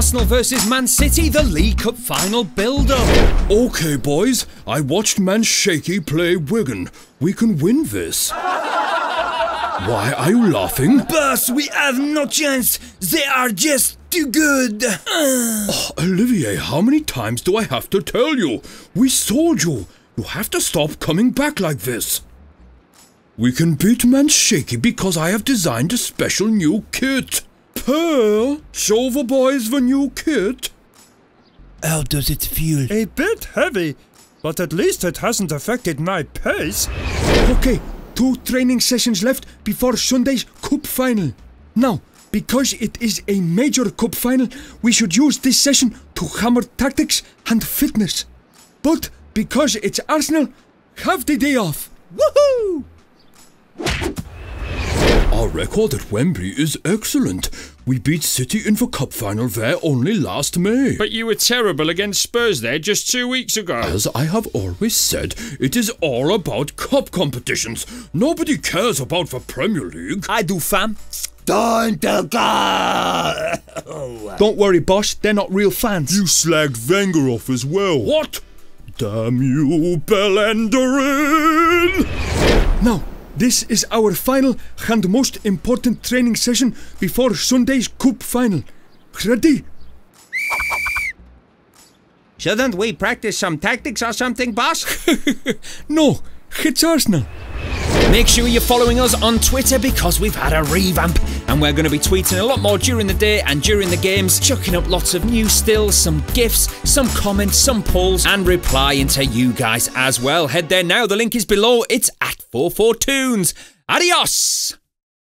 Arsenal versus Man City, the League Cup final build-up. Okay, boys, I watched Man Shaky play Wigan. We can win this. Why are you laughing? Boss, we have no chance. They are just too good. Oh, Olivier, how many times do I have to tell you? We sold you. You have to stop coming back like this. We can beat Man Shaky because I have designed a special new kit. Pearl, show the boys the new kit. How does it feel? A bit heavy, but at least it hasn't affected my pace. Okay. 2 training sessions left before Sunday's cup final. Now, because it is a major cup final, we should use this session to hammer tactics and fitness. But because it's Arsenal, have the day off. Woohoo! Our record at Wembley is excellent. We beat City in the cup final there only last May. But you were terrible against Spurs there just 2 weeks ago. As I have always said, it is all about cup competitions. Nobody cares about the Premier League. I do, fam. Don't go! Don't worry, boss. They're not real fans. You slagged Wenger off as well. What? Damn you, Belendorin! Now, this is our final and most important training session before Sunday's cup final. Ready? Shouldn't we practice some tactics or something, boss? No, it's Arsenal. Make sure you're following us on Twitter because we've had a revamp and we're going to be tweeting a lot more during the day and during the games, chucking up lots of new stills, some GIFs, some comments, some polls, and replying to you guys as well. Head there now, the link is below. It's at 442oons. Adios!